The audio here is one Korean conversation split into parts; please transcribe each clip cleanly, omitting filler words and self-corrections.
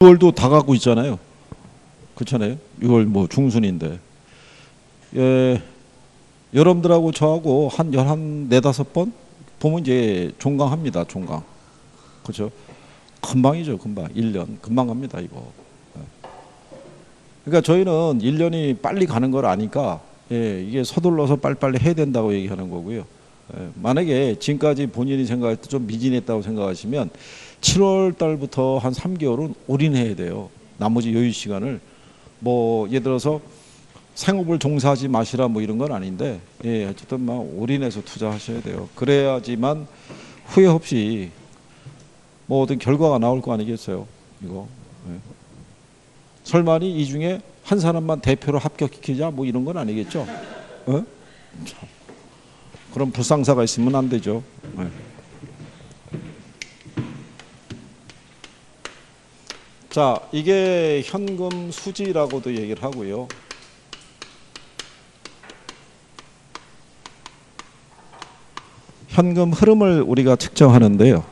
6월도 다 가고 있잖아요. 그렇잖아요. 6월 뭐 중순인데. 예, 여러분들하고 저하고 한 4~5번 보면 이제 종강합니다. 종강. 그렇죠. 금방이죠. 금방. 1년. 금방 갑니다. 이거. 그러니까 저희는 1년이 빨리 가는 걸 아니까 예, 이게 서둘러서 빨리빨리 해야 된다고 얘기하는 거고요. 예, 만약에 지금까지 본인이 생각할 때 좀 미진했다고 생각하시면 7월 달부터 한 3개월은 올인해야 돼요. 나머지 여유 시간을 뭐 예를 들어서 생업을 종사하지 마시라 뭐 이런 건 아닌데 예, 어쨌든 막 올인해서 투자하셔야 돼요. 그래야지만 후회 없이 뭐 어떤 결과가 나올 거 아니겠어요. 이거. 예. 설마니 이 중에 한 사람만 대표로 합격시키자 뭐 이런 건 아니겠죠. 어? 그럼 불상사가 있으면 안 되죠. 예. 자, 이게 현금 수지라고도 얘기를 하고요. 현금 흐름을 우리가 측정하는데요.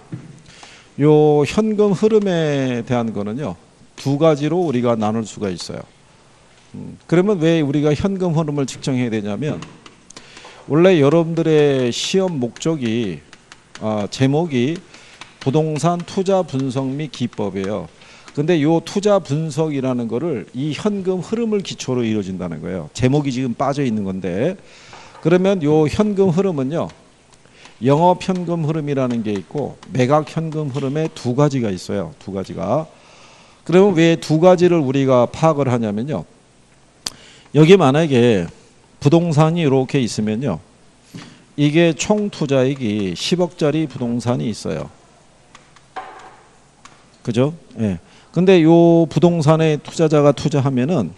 요 현금 흐름에 대한 거는요. 2가지로 우리가 나눌 수가 있어요. 그러면 왜 우리가 현금 흐름을 측정해야 되냐면 원래 여러분들의 시험 목적이 제목이 부동산 투자 분석 및 기법이에요. 근데 요 투자 분석이라는 거를 이 현금 흐름을 기초로 이루어진다는 거예요. 제목이 지금 빠져 있는 건데 그러면 요 현금 흐름은요. 영업 현금 흐름이라는 게 있고 매각 현금 흐름에 2가지가 있어요. 2가지가. 그러면 왜 2가지를 우리가 파악을 하냐면요. 여기 만약에 부동산이 이렇게 있으면요. 이게 총 투자액이 10억짜리 부동산이 있어요. 그죠? 예. 근데 요 부동산에 투자자가 투자하면은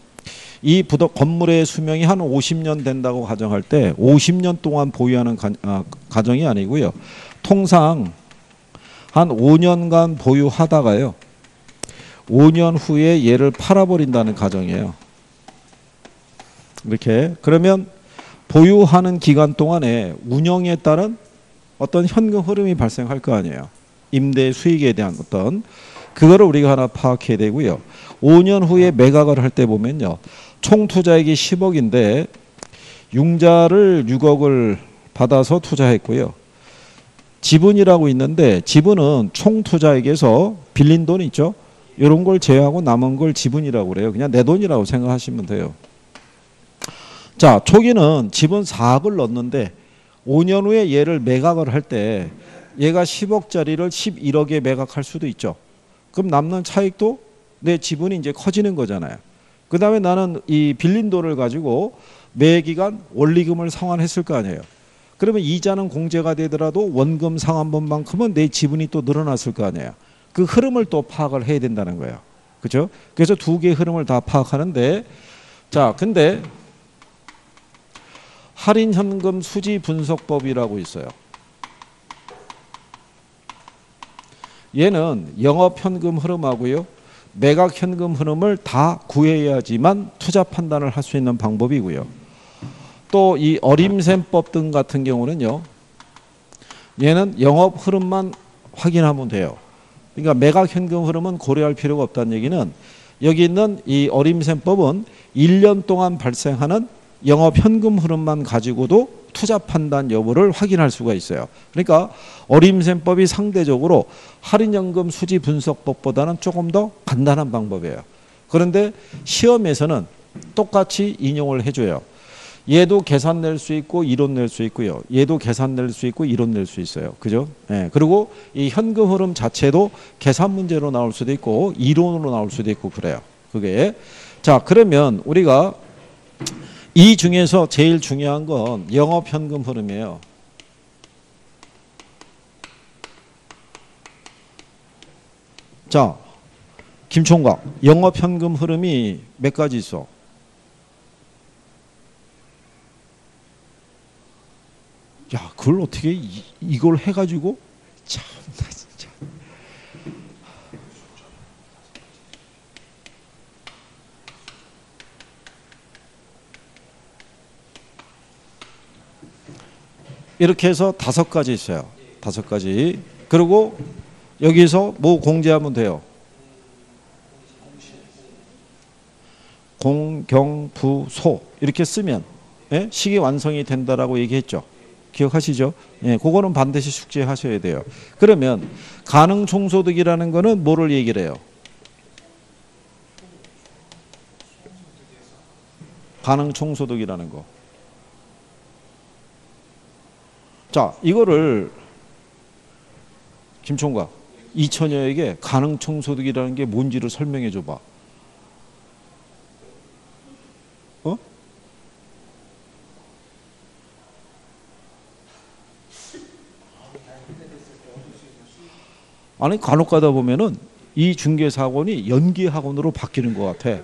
이 건물의 수명이 한 50년 된다고 가정할 때 50년 동안 보유하는 가정이 아니고요. 통상 한 5년간 보유하다가요. 5년 후에 얘를 팔아버린다는 가정이에요. 이렇게. 그러면 보유하는 기간 동안에 운영에 따른 어떤 현금 흐름이 발생할 거 아니에요. 임대 수익에 대한 어떤 그거를 우리가 하나 파악해야 되고요. 5년 후에 매각을 할 때 보면요. 총 투자액이 10억인데 융자를 6억을 받아서 투자했고요. 지분이라고 있는데 지분은 총 투자액에서 빌린 돈 있죠. 이런 걸 제외하고 남은 걸 지분이라고 그래요. 그냥 내 돈이라고 생각하시면 돼요. 자, 초기는 지분 4억을 넣었는데 5년 후에 얘를 매각을 할 때 얘가 10억짜리를 11억에 매각할 수도 있죠. 그럼 남는 차익도 내 지분이 이제 커지는 거잖아요. 그 다음에 나는 이 빌린 돈을 가지고 매기간 원리금을 상환했을 거 아니에요. 그러면 이자는 공제가 되더라도 원금 상환분만큼은 내 지분이 또 늘어났을 거 아니에요. 그 흐름을 또 파악을 해야 된다는 거예요. 그죠? 그래서 2개의 흐름을 다 파악하는데 자, 근데 할인 현금 수지 분석법이라고 있어요. 얘는 영업 현금 흐름하고요. 매각 현금 흐름을 다 구해야지만 투자 판단을 할 수 있는 방법이고요. 또 이 어림셈법 등 같은 경우는요. 얘는 영업 흐름만 확인하면 돼요. 그러니까 매각 현금 흐름은 고려할 필요가 없다는 얘기는 여기 있는 이 어림셈법은 1년 동안 발생하는 영업 현금 흐름만 가지고도 투자 판단 여부를 확인할 수가 있어요. 그러니까 어림셈법이 상대적으로 할인연금 수지 분석법보다는 조금 더 간단한 방법이에요. 그런데 시험에서는 똑같이 인용을 해줘요. 얘도 계산 낼 수 있고 이론 낼 수 있고요. 얘도 계산 낼 수 있고 이론 낼 수 있어요. 그죠? 예. 그리고 이 현금 흐름 자체도 계산 문제로 나올 수도 있고 이론으로 나올 수도 있고 그래요. 그게. 자, 그러면 우리가 이 중에서 제일 중요한 건 영업 현금 흐름이에요. 자, 김총각, 영업 현금 흐름이 몇 가지 있어? 야, 그걸 어떻게 이걸 해가지고? 참, 나 진짜. 이렇게 해서 5가지 있어요. 5가지. 그리고 여기서 뭐 공제하면 돼요. 공경부소 이렇게 쓰면 예? 식이 완성이 된다라고 얘기했죠. 기억하시죠? 예, 그거는 반드시 숙지하셔야 돼요. 그러면 가능총소득이라는 거는 뭐를 얘기를 해요? 가능총소득이라는 거. 자, 이거를 김총각, 이천여에게 가능총소득이라는 게 뭔지를 설명해 줘봐. 어? 아니 간혹 가다 보면은 이 중개사학원이 연기학원으로 바뀌는 것 같아.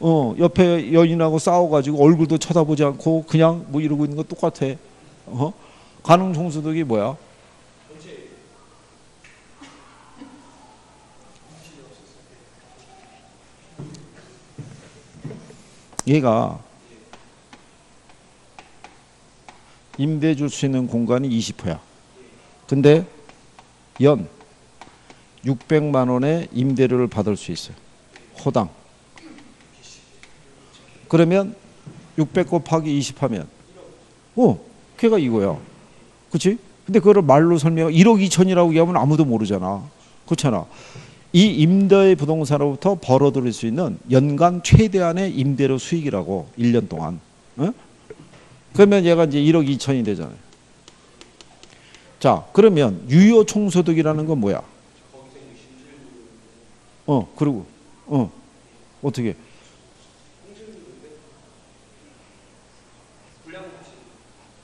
어? 옆에 여인하고 싸워가지고 얼굴도 쳐다보지 않고 그냥 뭐 이러고 있는 거 똑같아. 어? 가능총소득이 뭐야? 얘가 임대해 줄 수 있는 공간이 20호야. 근데 연 600만 원의 임대료를 받을 수 있어요. 호당. 그러면 600 곱하기 20 하면 걔가 이거야. 그치? 근데 그걸 말로 설명하고 1억 2천이라고 얘기하면 아무도 모르잖아. 그렇잖아. 이 임대의 부동산으로부터 벌어들일 수 있는 연간 최대한의 임대료 수익이라고 1년 동안. 응? 그러면 얘가 이제 1억 2천이 되잖아요. 자, 그러면 유효 총소득이라는 건 뭐야? 그리고 어떻게?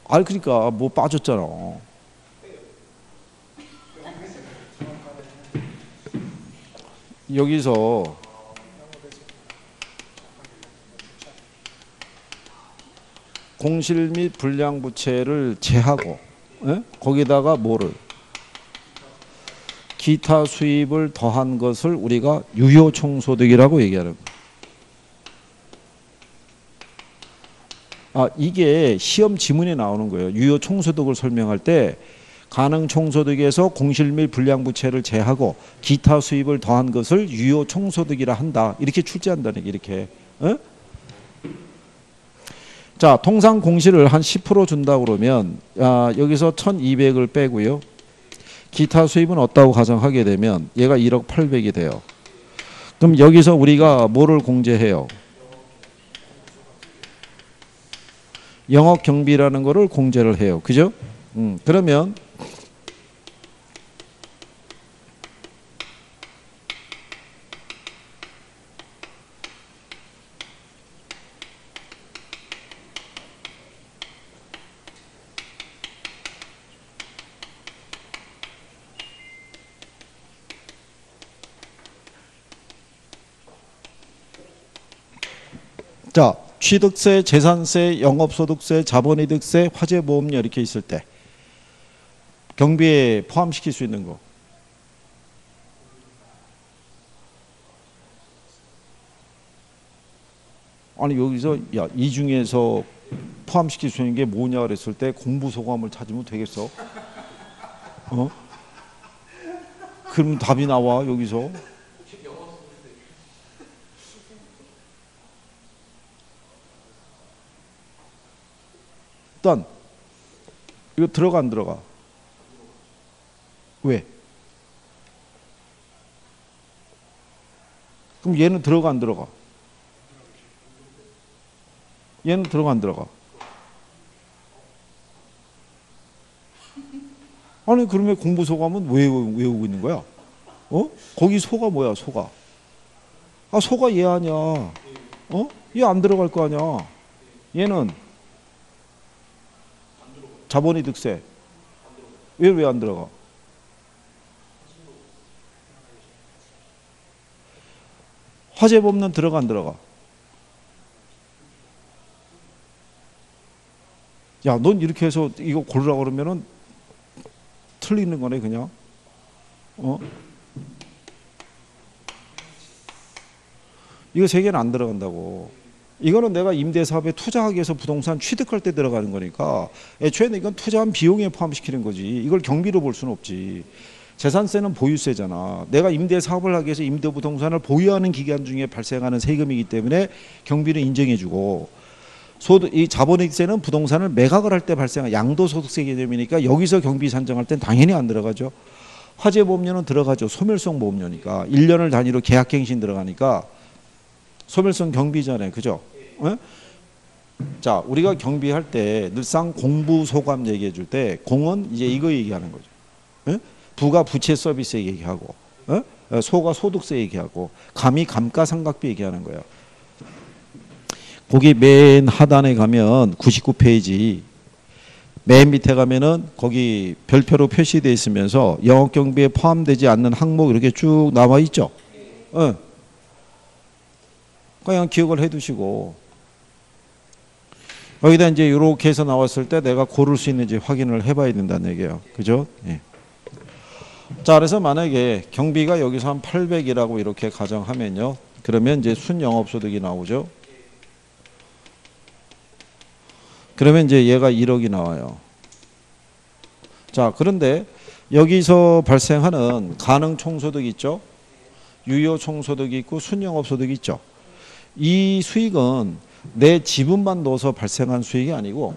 아니 그러니까 뭐 빠졌잖아. 여기서 공실 및 불량부채를 제하고 거기다가 뭐를? 기타 수입을 더한 것을 우리가 유효총소득이라고 얘기하는 거예요. 아, 이게 시험 지문에 나오는 거예요. 유효총소득을 설명할 때 가능총소득에서 공실 및 불량부채를 제하고 기타 수입을 더한 것을 유효총소득이라 한다. 이렇게 출제한다는 게 이렇게. 어? 자, 통상 공실을 한 10% 준다 그러면 여기서 1,200을 빼고요. 기타 수입은 없다고 가정하게 되면 얘가 1억 800이 돼요. 그럼 여기서 우리가 뭐를 공제해요? 영업 경비라는 거를 공제를 해요. 그죠? 그러면 자, 취득세, 재산세, 영업소득세, 자본이득세, 화재보험료 이렇게 있을 때 경비에 포함시킬 수 있는 거. 아니 여기서 야, 이 중에서 포함시킬 수 있는 게 뭐냐 그랬을 때 공부 소감을 찾으면 되겠어? 어? 그럼 답이 나와 여기서. 일단 이거 들어가 안 들어가? 왜? 그럼 얘는 들어가 안 들어가? 얘는 들어가 안 들어가? 아니 그러면 공부 소감은 왜 외우고 있는 거야? 어? 거기 소가 뭐야? 소가? 아 소가 얘 아니야. 어? 얘 안 들어갈 거 아니야. 얘는 자본이득세 왜 안 들어가? 화재보험료는 들어가 안 들어가? 야, 넌 이렇게 해서 이거 고르라고 그러면은 틀리는 거네 그냥. 어? 이거 세 개는 안 들어간다고. 이거는 내가 임대사업에 투자하기 위해서 부동산 취득할 때 들어가는 거니까 애초에는 이건 투자한 비용에 포함시키는 거지. 이걸 경비로 볼 수는 없지. 재산세는 보유세잖아. 내가 임대 사업을 하기 위해서 임대 부동산을 보유하는 기간 중에 발생하는 세금이기 때문에 경비는 인정해주고, 이 자본이익세는 부동산을 매각을 할 때 발생한 양도소득세 개념이니까 여기서 경비 산정할 땐 당연히 안 들어가죠. 화재보험료는 들어가죠. 소멸성 보험료니까 1년을 단위로 계약갱신 들어가니까 소멸성 경비잖아요, 그죠? 네? 자, 우리가 경비할 때 늘상 공부 소감 얘기해 줄 때 공은 이제 이거 얘기하는 거죠. 네? 부가 부채 서비스 얘기하고, 네? 소가 소득세 얘기하고, 감이 감가상각비 얘기하는 거예요. 거기 맨 하단에 가면 99페이지 맨 밑에 가면은 거기 별표로 표시되어 있으면서 영업경비에 포함되지 않는 항목 이렇게 쭉 나와 있죠. 네. 그냥 기억을 해두시고 여기다 이제 이렇게 해서 나왔을 때 내가 고를 수 있는지 확인을 해봐야 된다는 얘기예요. 그죠? 예. 자, 그래서 만약에 경비가 여기서 한 800이라고 이렇게 가정하면요. 그러면 이제 순영업소득이 나오죠. 그러면 이제 얘가 1억이 나와요. 자, 그런데 여기서 발생하는 가능총소득이 있죠. 유효총소득이 있고 순영업소득이 있죠. 이 수익은 내 지분만 넣어서 발생한 수익이 아니고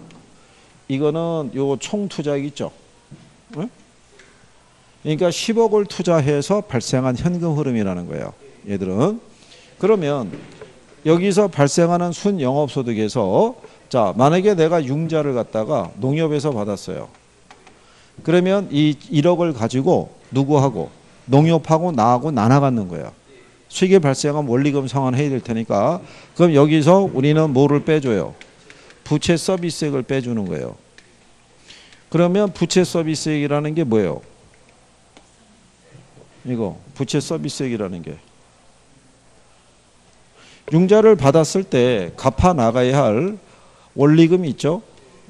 이거는 요 총 투자액 있죠. 네? 그러니까 10억을 투자해서 발생한 현금 흐름이라는 거예요, 얘들은. 그러면 여기서 발생하는 순영업소득에서 자, 만약에 내가 융자를 갖다가 농협에서 받았어요. 그러면 이 1억을 가지고 누구하고, 농협하고 나하고 나눠 갖는 거예요. 수익이 발생한 원리금 상환해야 될 테니까. 그럼 여기서 우리는 뭐를 빼줘요? 부채 서비스액을 빼주는 거예요. 그러면 부채 서비스액이라는 게 뭐예요? 이거 부채 서비스액이라는 게 융자를 받았을 때 갚아 나가야 할 원리금이 있죠.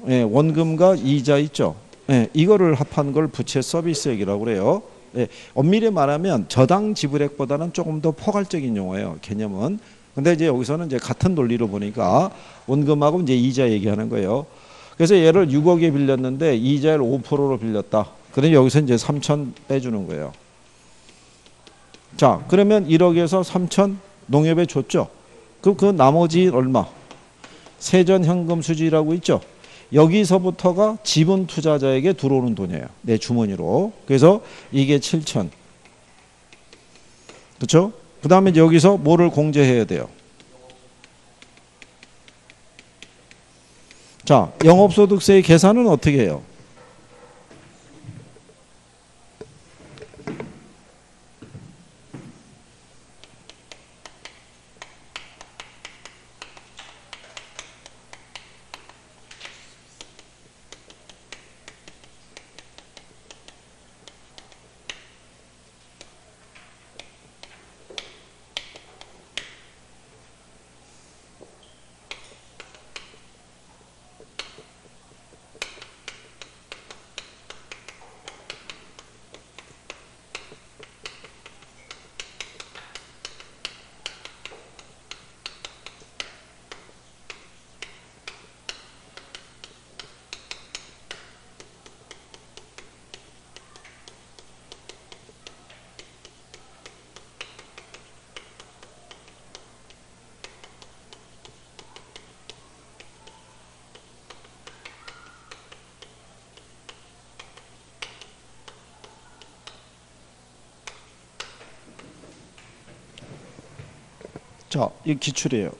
예, 원금과 이자 있죠. 예, 이거를 합한 걸 부채 서비스액이라고 그래요. 예, 엄밀히 말하면 저당 지불액보다는 조금 더 포괄적인 용어예요, 개념은. 근데 이제 여기서는 이제 같은 논리로 보니까 원금하고 이제 이자 얘기하는 거예요. 그래서 얘를 6억에 빌렸는데 이자를 5%로 빌렸다. 그럼 여기서 이제 3천 빼주는 거예요. 자, 그러면 1억에서 3천 농협에 줬죠. 그럼 그 나머지 얼마? 세전 현금 수지라고 있죠. 여기서부터가 지분 투자자에게 들어오는 돈이에요, 내 주머니로. 그래서 이게 7천. 그렇죠? 그 다음에 여기서 뭐를 공제해야 돼요? 자, 영업소득세의 계산은 어떻게 해요? 자, 이 기출이에요.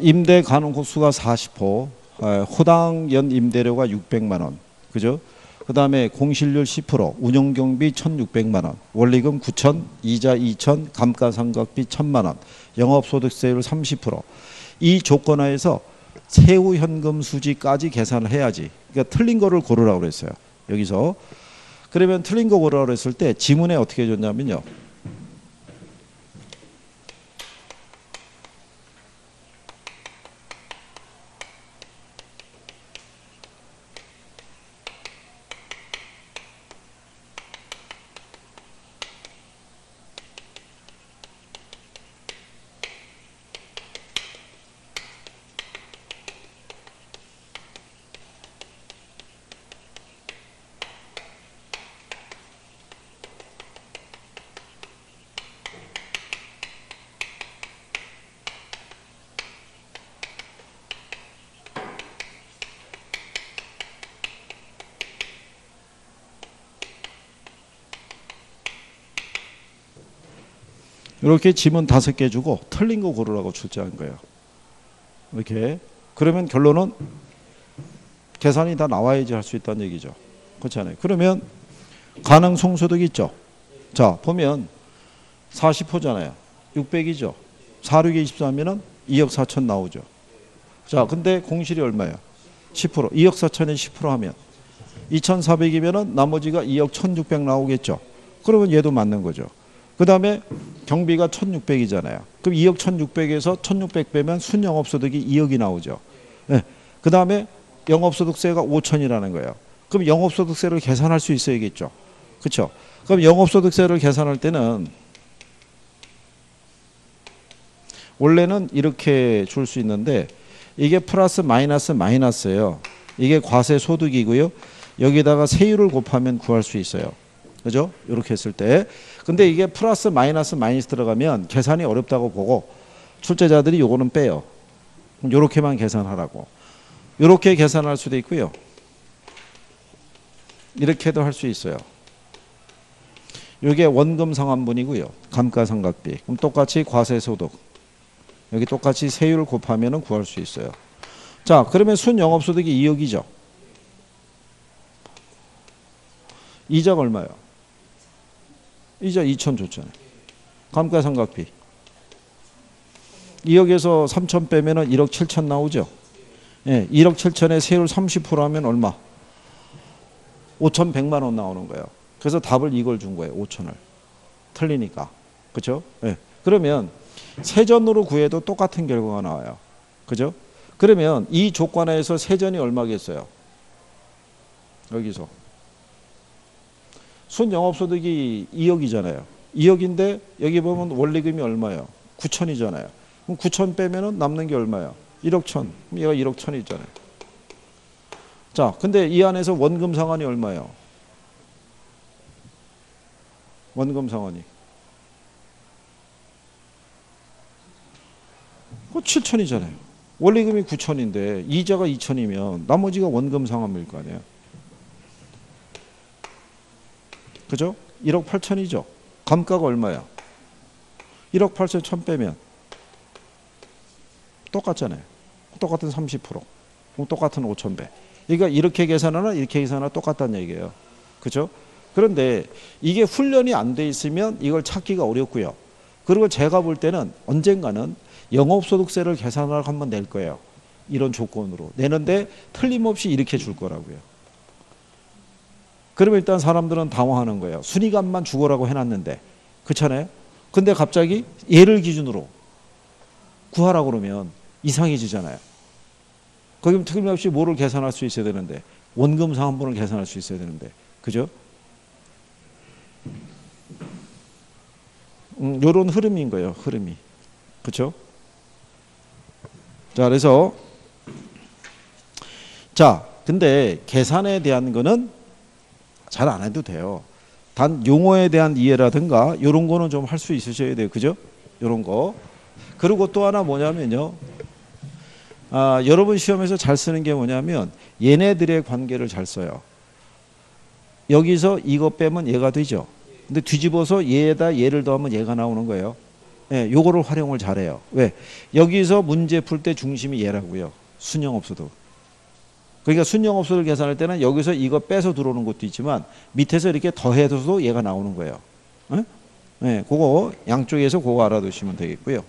임대 가능 호수가 40호, 호당 연 임대료가 600만 원, 그죠? 그 다음에 공실률 10%, 운영 경비 1,600만 원, 원리금 9천, 이자 2천, 감가상각비 1,000만 원, 영업소득세율 30%. 이 조건하에서 세후 현금 수지까지 계산을 해야지. 그러니까 틀린 거를 고르라고 그랬어요, 여기서. 그러면 틀린 거 고르라고 그랬을 때 지문에 어떻게 줬냐면요. 이렇게 지문 5개 주고 틀린 거 고르라고 출제한 거예요. 이렇게. 그러면 결론은 계산이 다 나와야지 할 수 있다는 얘기죠. 그렇지 않아요? 그러면 가능 총소득이 있죠. 자, 보면 40호잖아요. 600이죠. 4, 6에 24면은 2억 4천 나오죠. 자, 근데 공실이 얼마예요? 10%. 2억 4천에 10% 하면 2,400이면은 나머지가 2억 1,600 나오겠죠. 그러면 얘도 맞는 거죠. 그 다음에 경비가 1,600이잖아요. 그럼 2억 1,600에서 1,600 빼면 순영업소득이 2억이 나오죠. 네. 그 다음에 영업소득세가 5천이라는 거예요. 그럼 영업소득세를 계산할 수 있어야겠죠. 그렇죠? 그럼 영업소득세를 계산할 때는 원래는 이렇게 줄 수 있는데 이게 플러스 마이너스 마이너스예요. 이게 과세 소득이고요. 여기다가 세율을 곱하면 구할 수 있어요. 그죠? 이렇게 했을 때. 근데 이게 플러스 마이너스 마이너스 들어가면 계산이 어렵다고 보고 출제자들이 요거는 빼요. 요렇게만 계산하라고. 요렇게 계산할 수도 있고요. 이렇게도 할 수 있어요. 요게 원금 상환분이고요. 감가상각비. 그럼 똑같이 과세소득. 여기 똑같이 세율 곱하면은 구할 수 있어요. 자, 그러면 순영업소득이 2억이죠. 이자가 얼마예요? 이자 2천 줬잖아요. 감가상각비. 2억에서 3천 빼면은 1억 7천 나오죠. 예, 1억 7천에 세율 30% 하면 얼마? 5,100만 원 나오는 거예요. 그래서 답을 이걸 준 거예요. 5천을. 틀리니까. 그렇죠? 예. 그러면 세전으로 구해도 똑같은 결과가 나와요. 그죠? 그러면 이 조건에서 세전이 얼마겠어요? 여기서. 순영업소득이 2억이잖아요. 2억인데 여기 보면 원리금이 얼마예요? 9천이잖아요. 그럼 9천 빼면 남는 게 얼마예요? 1억 천. 그럼 얘가 1억 천이 있잖아요. 자, 근데 이 안에서 원금 상환이 얼마예요? 원금 상환이. 7천이잖아요. 원리금이 9천인데 이자가 2천이면 나머지가 원금 상환일 거 아니에요. 그죠? 1억 8천이죠. 감가가 얼마야? 1억 8천 천 빼면 똑같잖아요. 똑같은 30%. 똑같은 5천 배. 그러니까 이렇게 계산하나 이렇게 계산하나 똑같다는 얘기예요. 그죠? 그런데 이게 훈련이 안 돼 있으면 이걸 찾기가 어렵고요. 그리고 제가 볼 때는 언젠가는 영업소득세를 계산을 한번 낼 거예요. 이런 조건으로. 내는데 틀림없이 이렇게 줄 거라고요. 그러면 일단 사람들은 당황하는 거예요. 순위감만 주거라고 해놨는데. 그렇잖아요? 근데 갑자기 얘를 기준으로 구하라고 그러면 이상해지잖아요. 거기면 틀림없이 뭐를 계산할 수 있어야 되는데. 원금 상환분을 계산할 수 있어야 되는데. 그죠? 요런 흐름인 거예요. 흐름이. 그렇죠? 자, 그래서 자, 근데 계산에 대한 거는 잘 안 해도 돼요. 단 용어에 대한 이해라든가 이런 거는 좀 할 수 있으셔야 돼요. 그죠? 이런 거. 그리고 또 하나 뭐냐면요. 아, 여러분 시험에서 잘 쓰는 게 뭐냐면 얘네들의 관계를 잘 써요. 여기서 이거 빼면 얘가 되죠. 근데 뒤집어서 얘에다 얘를 더하면 얘가 나오는 거예요. 예, 요거를 활용을 잘해요. 왜? 여기서 문제 풀 때 중심이 얘라고요. 순영업소득. 그러니까 순영업소득 계산할 때는 여기서 이거 빼서 들어오는 것도 있지만 밑에서 이렇게 더해서도 얘가 나오는 거예요. 예? 예, 그거 양쪽에서 그거 알아두시면 되겠고요.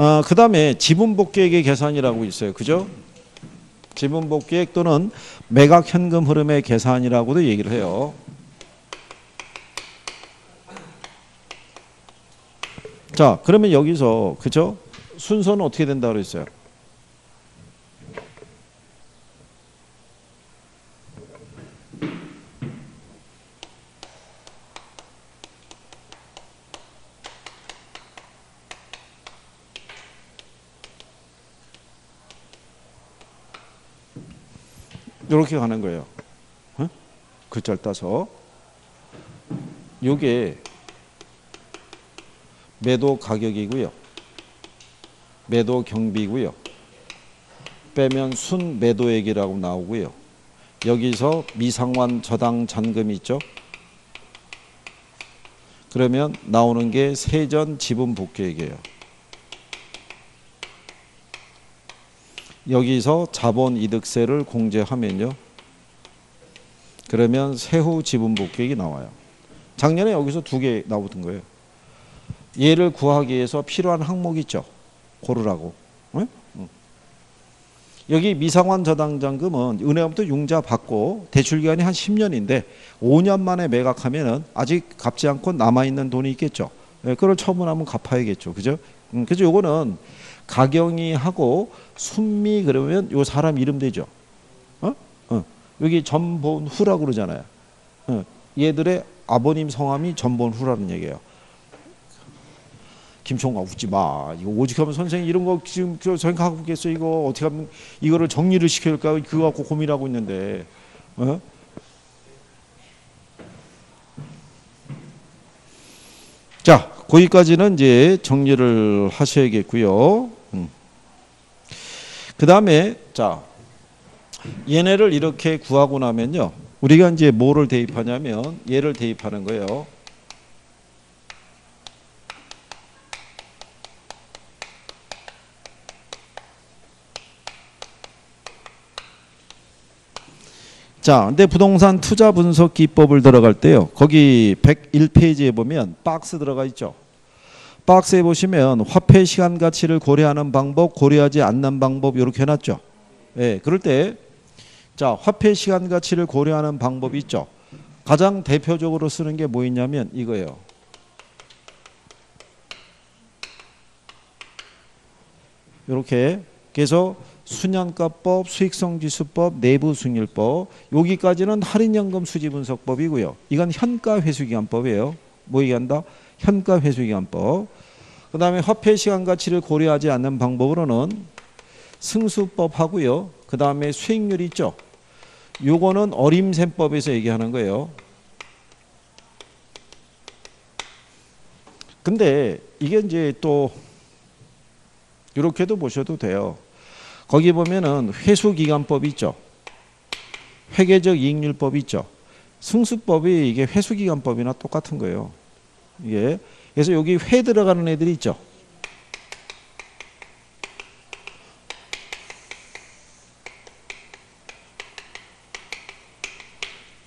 아, 그 다음에 지분복계액의 계산이라고 있어요. 그죠? 지분복계액 또는 매각현금 흐름의 계산이라고도 얘기를 해요. 자, 그러면 여기서 그죠? 순서는 어떻게 된다고 그랬어요? 이렇게 가는 거예요. 어? 글자를 따서. 요게 매도 가격이고요. 매도 경비고요. 빼면 순매도액이라고 나오고요. 여기서 미상환 저당 잔금이 있죠. 그러면 나오는 게 세전 지분 복귀액이에요. 여기서 자본이득세를 공제하면요. 그러면 세후 지분 복귀액이 나와요. 작년에 여기서 두 개 나오던 거예요. 얘를 구하기 위해서 필요한 항목이 있죠. 고르라고. 응? 응. 여기 미상환 저당잔금은 은행부터 융자 받고 대출기간이 한 10년인데 5년 만에 매각하면은 아직 갚지 않고 남아있는 돈이 있겠죠. 네, 그걸 처분하면 갚아야겠죠. 그죠? 그죠? 요거는 가경이하고 순미 그러면 요 사람 이름 되죠. 어? 어. 여기 전본후라고 그러잖아요. 어. 얘들의 아버님 성함이 전본후라는 얘기예요. 김총각 웃지 마. 이거 오직하면 선생님 이런 거 지금 생각하고 있겠어요. 이거 어떻게 하면 이거를 정리를 시켜야 할까? 그거 갖고 고민하고 있는데. 어? 자, 거기까지는 이제 정리를 하셔야겠고요. 그 다음에 자, 얘네를 이렇게 구하고 나면요. 우리가 이제 뭐를 대입하냐면 얘를 대입하는 거예요. 자, 근데 부동산 투자 분석 기법을 들어갈 때요. 거기 101페이지에 보면 박스 들어가 있죠. 박스에 보시면 화폐 시간 가치를 고려하는 방법, 고려하지 않는 방법 이렇게 해놨죠. 예, 그럴 때 자, 화폐 시간 가치를 고려하는 방법이 있죠. 가장 대표적으로 쓰는 게 뭐 있냐면 이거예요. 이렇게 그래서 순현가법, 수익성지수법, 내부순일법 여기까지는 할인연금 수지분석법이고요. 이건 현가회수기간법이에요. 뭐 얘기한다? 현가회수기간법. 그 다음에 화폐시간가치를 고려하지 않는 방법으로는 승수법하고요. 그 다음에 수익률이 있죠. 요거는 어림셈법에서 얘기하는 거예요. 근데 이게 이제 또 이렇게도 보셔도 돼요. 거기 보면은 회수기간법이 있죠. 회계적 이익률법이 있죠. 승수법이 이게 회수기간법이나 똑같은 거예요. 이게 그래서 여기 회 들어가는 애들이 있죠.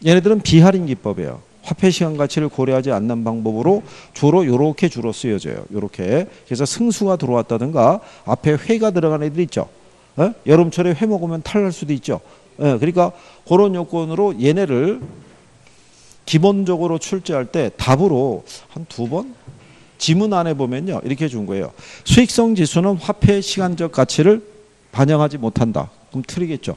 얘네들은 비할인기법이에요. 화폐시간 가치를 고려하지 않는 방법으로 주로 요렇게 주로 쓰여져요. 요렇게 그래서 승수가 들어왔다든가 앞에 회가 들어간 애들이 있죠. 어? 여름철에 회 먹으면 탈날 수도 있죠. 예, 그러니까 그런 요건으로 얘네를 기본적으로 출제할 때 답으로 한 두 번 지문 안에 보면요 이렇게 준 거예요. 수익성 지수는 화폐 시간적 가치를 반영하지 못한다. 그럼 틀리겠죠.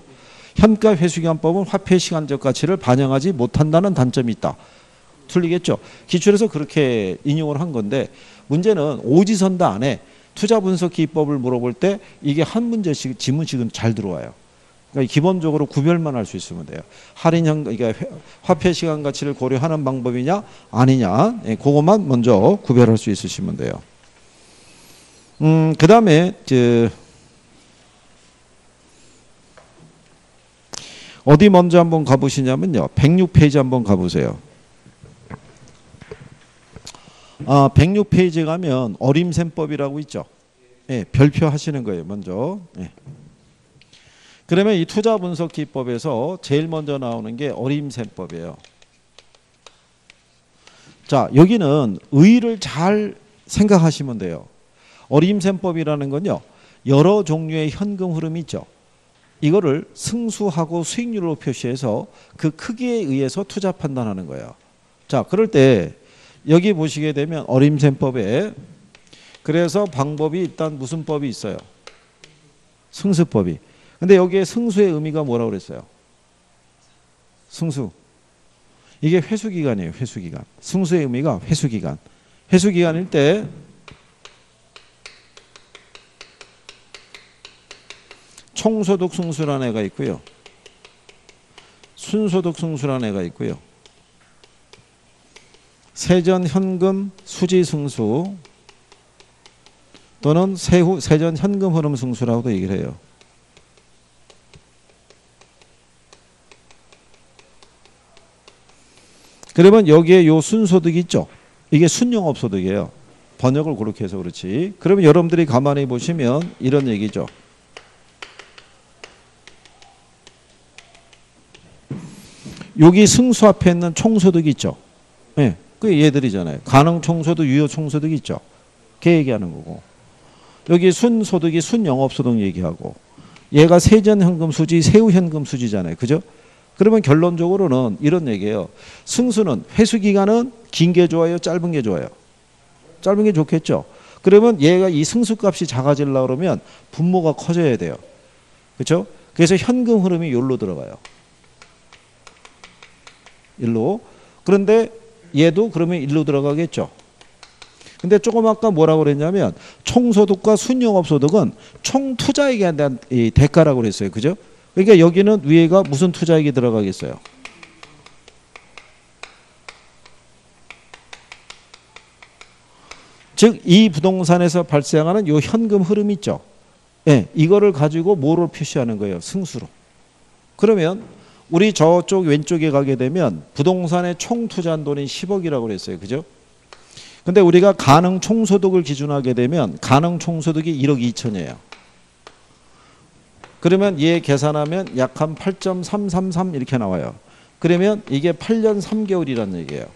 현가 회수기간법은 화폐 시간적 가치를 반영하지 못한다는 단점이 있다. 틀리겠죠. 기출에서 그렇게 인용을 한 건데 문제는 오지선다 안에 투자 분석 기법을 물어볼 때 이게 한 문제씩 지문식은 잘 들어와요. 그러니까 기본적으로 구별만 할 수 있으면 돼요. 할인형 그러니까 화폐 시간 가치를 고려하는 방법이냐 아니냐 예, 그것만 먼저 구별할 수 있으시면 돼요. 그다음에 어디 먼저 한번 가보시냐면요. 106페이지 한번 가보세요. 아, 106페이지에 가면 어림셈법이라고 있죠. 예, 별표 하시는 거예요. 먼저. 예. 그러면 이 투자 분석 기법에서 제일 먼저 나오는 게 어림셈법이에요. 자, 여기는 의의를 잘 생각하시면 돼요. 어림셈법이라는 건요. 여러 종류의 현금 흐름이 있죠. 이거를 승수하고 수익률로 표시해서 그 크기에 의해서 투자 판단하는 거예요. 자, 그럴 때 여기 보시게 되면 어림셈법에 그래서 방법이 일단 무슨 법이 있어요? 승수법이. 근데 여기에 승수의 의미가 뭐라고 그랬어요? 승수. 이게 회수기간이에요. 회수기간. 승수의 의미가 회수기간. 회수기간일 때 총소득 승수라는 애가 있고요. 순소득 승수라는 애가 있고요. 세전 현금 수지 승수 또는 세후 세전 현금 흐름 승수라고도 얘기를 해요. 그러면 여기에 요 순소득이 있죠. 이게 순영업소득이에요. 번역을 그렇게 해서 그렇지. 그러면 여러분들이 가만히 보시면 이런 얘기죠. 여기 승수 앞에 있는 총소득이 있죠. 예, 그게 얘들이잖아요. 가능총소득, 유효총소득이 있죠. 걔 얘기하는 거고. 여기 순소득이 순영업소득 얘기하고 얘가 세전현금수지, 세후현금수지잖아요. 그죠? 그러면 결론적으로는 이런 얘기예요. 승수는 회수기간은 긴 게 좋아요? 짧은 게 좋아요? 짧은 게 좋겠죠. 그러면 얘가 이 승수값이 작아지려고 그러면 분모가 커져야 돼요. 그렇죠? 그래서 현금 흐름이 여기로 들어가요. 일로. 그런데 얘도 그러면 일로 들어가겠죠. 근데 조금 아까 뭐라고 그랬냐면 총소득과 순영업소득은 총투자액에 대한 이 대가라고 그랬어요. 그죠? 그러니까 여기는 위에가 무슨 투자액이 들어가겠어요? 즉 이 부동산에서 발생하는 요 현금 흐름 있죠. 예, 이거를 가지고 뭐로 표시하는 거예요? 승수로. 그러면 우리 저쪽 왼쪽에 가게 되면 부동산에 총 투자한 돈이 10억이라고 그랬어요. 그죠? 근데 우리가 가능 총소득을 기준하게 되면 가능 총소득이 1억 2천이에요. 그러면 얘 계산하면 약 한 8.333 이렇게 나와요. 그러면 이게 8년 3개월이라는 얘기예요.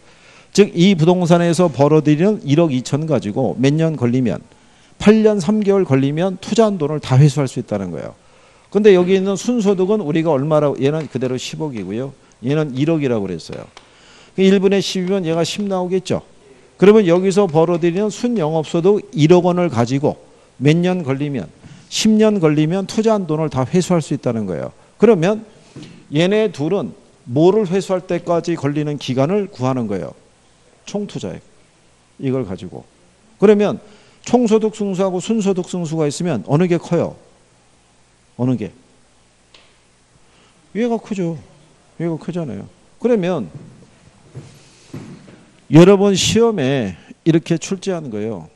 즉 이 부동산에서 벌어들이는 1억 2천 가지고 몇 년 걸리면 8년 3개월 걸리면 투자한 돈을 다 회수할 수 있다는 거예요. 근데 여기 있는 순소득은 우리가 얼마라고 얘는 그대로 10억이고요. 얘는 1억이라고 그랬어요. 1분의 10이면 얘가 10 나오겠죠. 그러면 여기서 벌어들이는 순영업소득 1억 원을 가지고 몇 년 걸리면 10년 걸리면 투자한 돈을 다 회수할 수 있다는 거예요. 그러면 얘네 둘은 뭐를 회수할 때까지 걸리는 기간을 구하는 거예요. 총투자액. 이걸 가지고. 그러면 총소득 승수하고 순소득 승수가 있으면 어느 게 커요? 어느 게? 얘가 크죠. 얘가 크잖아요. 그러면 여러분 시험에 이렇게 출제하는 거예요.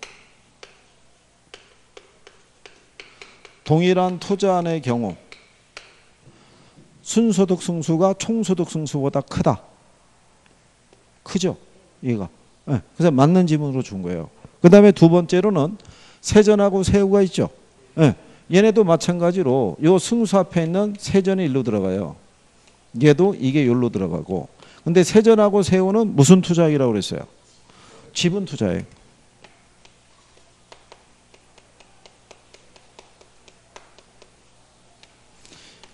동일한 투자안의 경우 순소득 승수가 총소득 승수보다 크다. 크죠. 얘가. 네. 그래서 맞는 지문으로 준 거예요. 그 다음에 두 번째로는 세전하고 세후가 있죠. 네. 얘네도 마찬가지로 요 승수 앞에 있는 세전이 일로 들어가요. 얘도 이게 여기로 들어가고. 근데 세전하고 세후는 무슨 투자액이라고 그랬어요? 지분 투자액.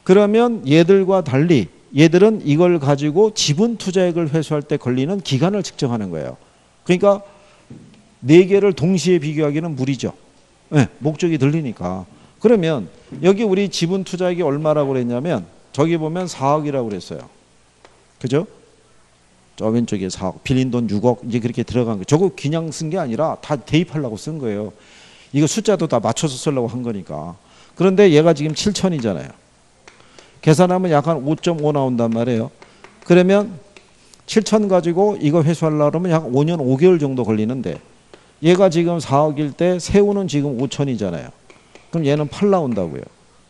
그러면 얘들과 달리 얘들은 이걸 가지고 지분 투자액을 회수할 때 걸리는 기간을 측정하는 거예요. 그러니까 네 개를 동시에 비교하기는 무리죠. 네, 목적이 들리니까. 그러면 여기 우리 지분 투자액이 얼마라고 그랬냐면 저기 보면 4억이라고 그랬어요. 그죠? 저 왼쪽에 4억, 빌린 돈 6억 이제 그렇게 들어간 거예요. 저거 그냥 쓴 게 아니라 다 대입하려고 쓴 거예요. 이거 숫자도 다 맞춰서 쓰려고 한 거니까. 그런데 얘가 지금 7천이잖아요. 계산하면 약 한 5.5 나온단 말이에요. 그러면 7천 가지고 이거 회수하려고 하면 약 5년 5개월 정도 걸리는데 얘가 지금 4억일 때 세후는 지금 5천이잖아요. 그럼 얘는 8 나온다고요.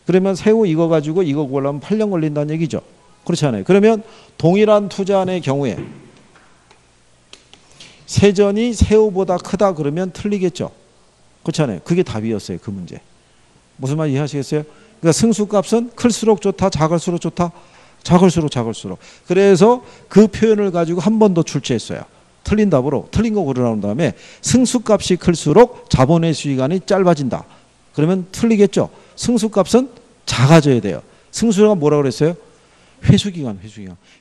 그러면 세후 이거 가지고 이거 구하려면 8년 걸린다는 얘기죠. 그렇지 않아요. 그러면 동일한 투자안의 경우에 세전이 세후보다 크다 그러면 틀리겠죠. 그렇지 않아요. 그게 답이었어요. 그 문제. 무슨 말 이해하시겠어요? 그러니까 승수값은 클수록 좋다, 작을수록 좋다, 작을수록. 그래서 그 표현을 가지고 한 번 더 출제했어요. 틀린 답으로, 틀린 거 고르라는 다음에 승수값이 클수록 자본의 수익안이 짧아진다. 그러면 틀리겠죠. 승수값은 작아져야 돼요. 승수가 뭐라고 그랬어요? 회수기간.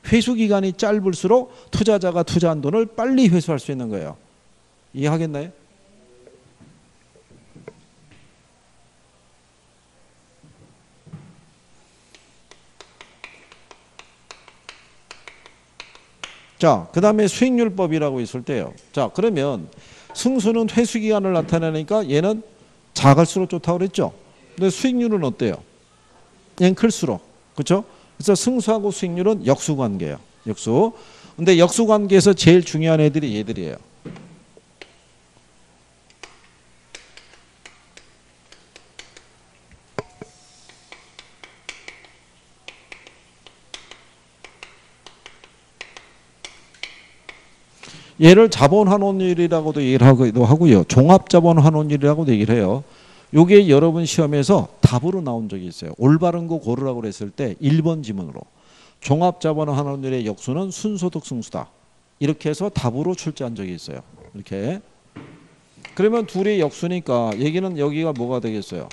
회수기간이 짧을수록 투자자가 투자한 돈을 빨리 회수할 수 있는 거예요. 이해하겠나요? 자, 그 다음에 수익률법이라고 있을 때요. 자, 그러면 승수는 회수기간을 나타내니까 얘는 작을수록 좋다고 그랬죠. 근데 수익률은 어때요? 얘는 클수록. 그렇죠? 그래서 승수하고 수익률은 역수관계예요. 역수. 근데 역수관계에서 제일 중요한 애들이 얘들이에요. 얘를 자본환원율이라고도 얘기를 하고요. 종합자본환원율이라고도 얘기를 해요. 요게 여러분 시험에서 답으로 나온 적이 있어요. 올바른 거 고르라고 했을 때 1번 지문으로 종합자본환원율의 역수는 순소득 승수다. 이렇게 해서 답으로 출제한 적이 있어요. 이렇게. 그러면 둘이 역수니까 얘기는 여기가 뭐가 되겠어요?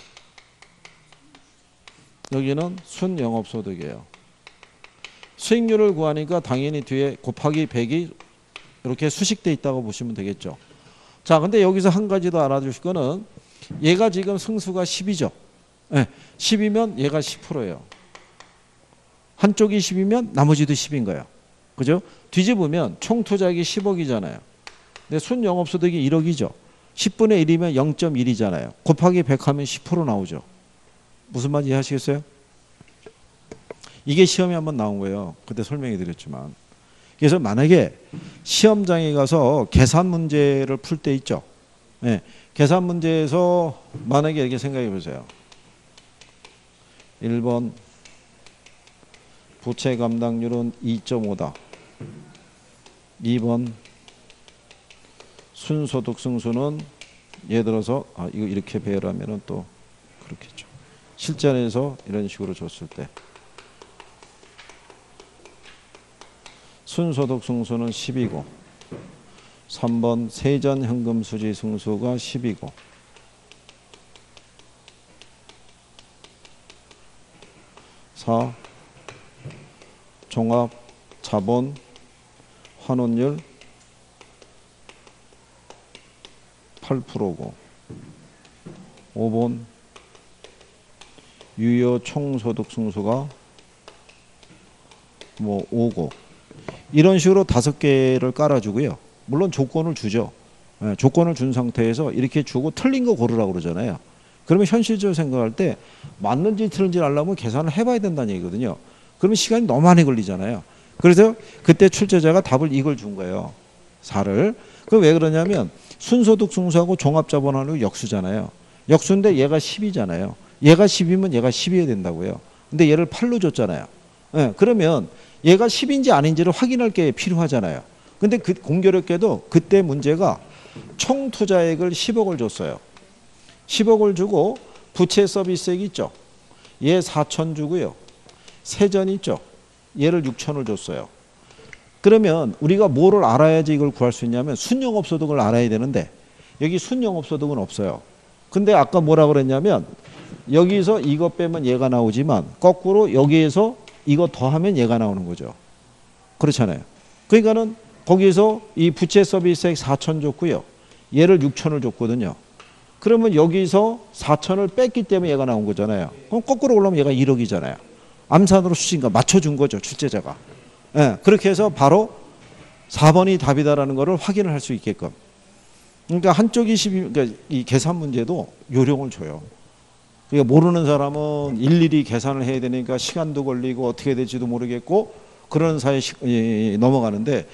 여기는 순영업소득이에요. 수익률을 구하니까 당연히 뒤에 곱하기 100이 이렇게 수식돼 있다고 보시면 되겠죠. 자, 근데 여기서 한 가지 더 알아주실 거는 얘가 지금 승수가 10이죠. 네, 10이면 얘가 10%예요. 한쪽이 10이면 나머지도 10인 거예요. 그죠? 뒤집으면 총 투자액이 10억이잖아요. 근데 순영업소득이 1억이죠. 10분의 1이면 0.1이잖아요. 곱하기 100하면 10% 나오죠. 무슨 말인지 이해하시겠어요? 이게 시험에 한번 나온 거예요. 그때 설명해 드렸지만. 그래서 만약에 시험장에 가서 계산 문제를 풀 때 있죠. 네. 계산 문제에서 만약에 이렇게 생각해 보세요. 1번 부채 감당률은 2.5다. 2번 순소득 승수는 예를 들어서 이거 이렇게 배열하면 또 그렇겠죠. 실전에서 이런 식으로 줬을 때 순소득 승수는 10이고 3번 세전 현금 수지 승수가 10이고 4 종합 자본 환원율 8%고 5번 유효 총소득 승수가 뭐 5고 이런 식으로 5개를 깔아주고요. 물론 조건을 주죠. 예, 조건을 준 상태에서 이렇게 주고 틀린 거 고르라고 그러잖아요. 그러면 현실적으로 생각할 때 맞는지 틀린지 알려면 계산을 해봐야 된다는 얘기거든요. 그러면 시간이 너무 많이 걸리잖아요. 그래서 그때 출제자가 답을 이걸 준 거예요. 4를. 그럼 왜 그러냐면 순소득 승수하고 종합자본환율 역수잖아요. 역수인데 얘가 10이잖아요. 얘가 10이면 얘가 10이어야 된다고요. 근데 얘를 8로 줬잖아요. 예, 그러면 얘가 10인지 아닌지를 확인할 게 필요하잖아요. 근데 그 공교롭게도 그때 문제가 총 투자액을 10억을 줬어요. 10억을 주고 부채 서비스액 있죠. 얘 4천 주고요. 세전 있죠. 얘를 6천을 줬어요. 그러면 우리가 뭐를 알아야지 이걸 구할 수 있냐면 순영업소득을 알아야 되는데 여기 순영업소득은 없어요. 근데 아까 뭐라 그랬냐면 여기서 이거 빼면 얘가 나오지만 거꾸로 여기에서 이거 더하면 얘가 나오는 거죠. 그렇잖아요. 그러니까는 거기서 이 부채 서비스액 4천 줬고요. 얘를 6천을 줬거든요. 그러면 여기서 4천을 뺐기 때문에 얘가 나온 거잖아요. 그럼 거꾸로 올라오면 얘가 1억이잖아요. 암산으로 수신가 맞춰준 거죠. 출제자가. 예, 그렇게 해서 바로 4번이 답이다라는 거를 확인을 할 수 있게끔. 그러니까 한쪽이 10, 그러니까 이 계산 문제도 요령을 줘요. 그러니까 모르는 사람은 일일이 계산을 해야 되니까 시간도 걸리고 어떻게 될지도 모르겠고 그런 사이에 넘어가는데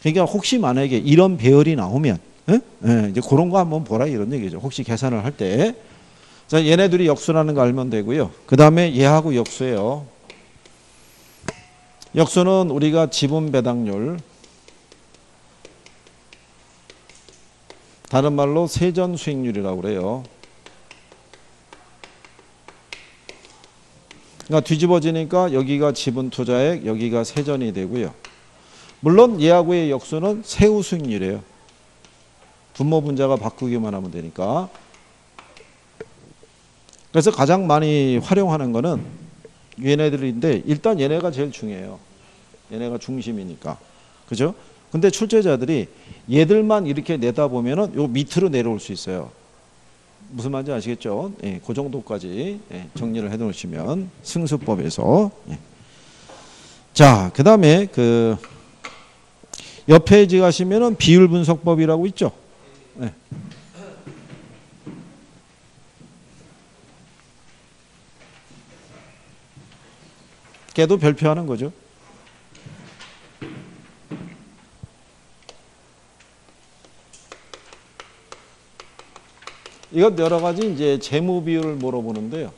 그러니까 혹시 만약에 이런 배열이 나오면 예, 이제 그런 거 한번 보라 이런 얘기죠. 혹시 계산을 할 때. 자, 얘네들이 역수라는 거 알면 되고요. 그 다음에 얘하고 역수예요. 역수는 우리가 지분 배당률 다른 말로 세전 수익률이라고 그래요. 그러니까 뒤집어지니까 여기가 지분 투자액, 여기가 세전이 되고요. 물론 얘하고의 역수는 세후 수익률이에요. 분모 분자가 바꾸기만 하면 되니까. 그래서 가장 많이 활용하는 거는 얘네들인데 일단 얘네가 제일 중요해요. 얘네가 중심이니까. 그죠? 근데 출제자들이 얘들만 이렇게 내다보면은 요 밑으로 내려올 수 있어요. 무슨 말인지 아시겠죠? 예, 그 정도까지 예, 정리를 해놓으시면 승수법에서 예. 자, 그 다음에 그 옆에 가시면은 비율 분석법이라고 있죠. 예. 걔도 별표하는 거죠. 이것 여러 가지 이제 재무 비율을 물어보는데요.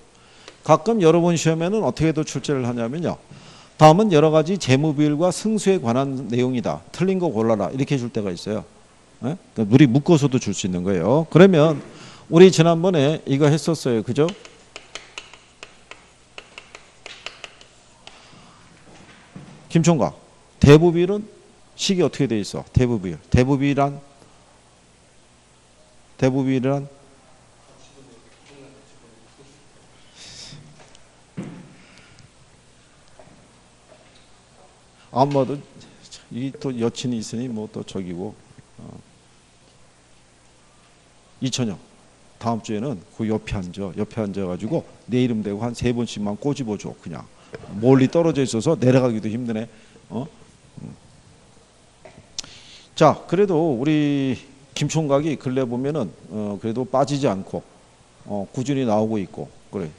가끔 여러분 시험에는 어떻게도 출제를 하냐면요. 다음은 여러 가지 재무 비율과 승수에 관한 내용이다. 틀린 거 골라라. 이렇게 줄 때가 있어요. 예? 그러니까 우리 묶어서도 줄 수 있는 거예요. 그러면 우리 지난번에 이거 했었어요. 그죠? 김총각, 대부 비율은 식이 어떻게 돼 있어? 대부 비율. 대부 비율이란 아마도 이 또 여친이 있으니 뭐 또 저기고 2000년 다음 주에는 그 옆에 앉아가지고 내 이름 대고 한 3번씩만 꼬집어줘. 그냥 멀리 떨어져 있어서 내려가기도 힘드네. 자, 그래도 우리 김총각이 근래 보면은 그래도 빠지지 않고 꾸준히 나오고 있고 그래.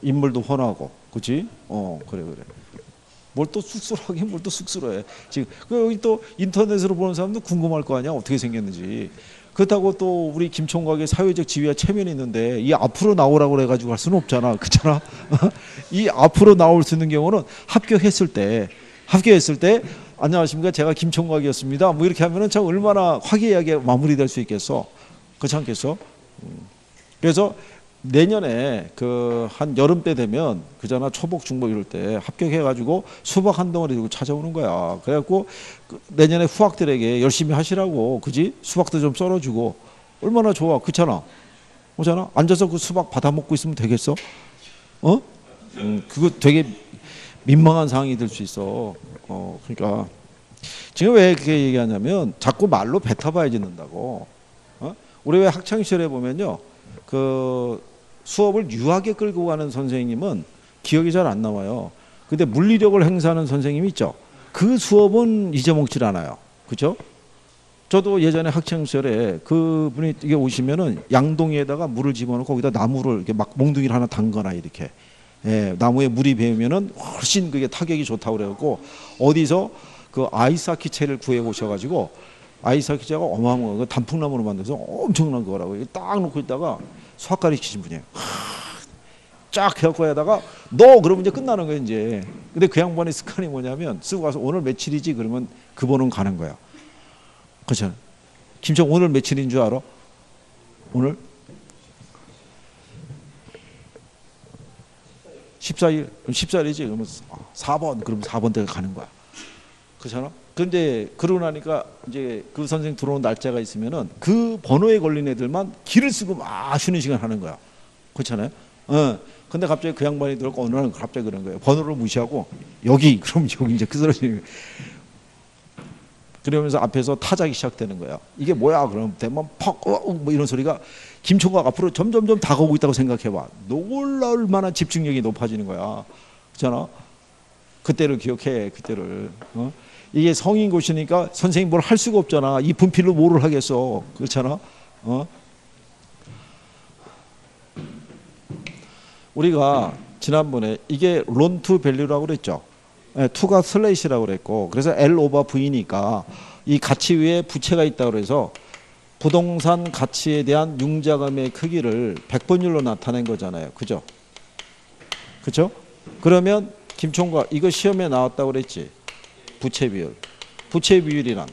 인물도 훤하고 그렇지? 그래. 뭘 또 쑥스러워하게 뭘 또 쑥스러워해. 지금 여기 또 인터넷으로 보는 사람도 궁금할 거 아니야. 어떻게 생겼는지. 그렇다고 또 우리 김총각의 사회적 지위와 체면이 있는데 이 앞으로 나오라고 해가지고 할 수는 없잖아. 그렇잖아. 이 앞으로 나올 수 있는 경우는 합격했을 때 안녕하십니까. 제가 김총각이었습니다. 뭐 이렇게 하면은 참 얼마나 화기애애하게 마무리될 수 있겠어. 그렇지 않겠어? 그래서 내년에 그 한 여름 때 되면 그잖아 초복 중복 이럴 때 합격해가지고 수박 한 덩어리 들고 찾아오는 거야. 그래갖고 내년에 후학들에게 열심히 하시라고 그지? 수박도 좀 썰어주고 얼마나 좋아. 그렇잖아. 그렇잖아. 앉아서 그 수박 받아 먹고 있으면 되겠어? 그거 되게 민망한 상황이 될 수 있어. 그러니까 지금 왜 그렇게 얘기하냐면 자꾸 말로 뱉어봐야 짓는다고. 우리 왜 학창 시절에 보면요. 그 수업을 유하게 끌고 가는 선생님은 기억이 잘 안 나와요. 근데 물리력을 행사하는 선생님이 있죠. 그 수업은 잊어먹질 않아요. 그렇죠? 저도 예전에 학창시절에 그분이 이게 오시면은 양동이에다가 물을 집어넣고 거기다 나무를 이렇게 막 몽둥이를 하나 담거나 이렇게 예, 나무에 물이 배우면은 훨씬 그게 타격이 좋다고 그래갖고 어디서 그 아이스하키 채를 구해 오셔가지고 아이스하키자가 어마어마한 거 단풍나무로 만들어서 엄청난 거라고 딱 놓고 있다가 수학 가르치신 분이에요. 쫙 해갖고 하다가 너 그러면 이제 끝나는 거야 이제. 근데 그 양반의 습관이 뭐냐면 쓰고 가서 오늘 며칠이지 그러면 그 번호는 가는 거야. 그렇잖아. 김청 오늘 며칠인 줄 알아? 오늘 14일 14일이지 그러면 4번 그러면 4번 대가 가는 거야. 그렇잖아. 근데 그러고 나니까 이제 그 선생 들어온 날짜가 있으면은 그 번호에 걸린 애들만 길을 쓰고 막 쉬는 시간 하는 거야. 그렇잖아요. 근데 갑자기 그 양반이 들어오고 어느 날 갑자기 그런 거예요. 번호를 무시하고 여기 그럼 여기 이제 쓰러지는 거예요. 그러면서 앞에서 타작이 시작되는 거야. 이게 뭐야? 그럼 대만 퍽 뭐 이런 소리가 김총각 앞으로 점점점 다가오고 있다고 생각해봐. 놀라울 만한 집중력이 높아지는 거야. 그렇잖아. 그때를 기억해. 그때를. 이게 성인 곳이니까 선생님 뭘 할 수가 없잖아. 이 분필로 뭐를 하겠어. 그렇잖아. 우리가 지난번에 이게 론 투 밸류라고 그랬죠. 투가 슬래시라고 그랬고 그래서 L 오버 V니까 이 가치 위에 부채가 있다고 그래서 부동산 가치에 대한 융자금의 크기를 100번율로 나타낸 거잖아요. 그죠? 그죠? 그러면 김총각 이거 시험에 나왔다고 그랬지. 부채 비율. 부채 비율이란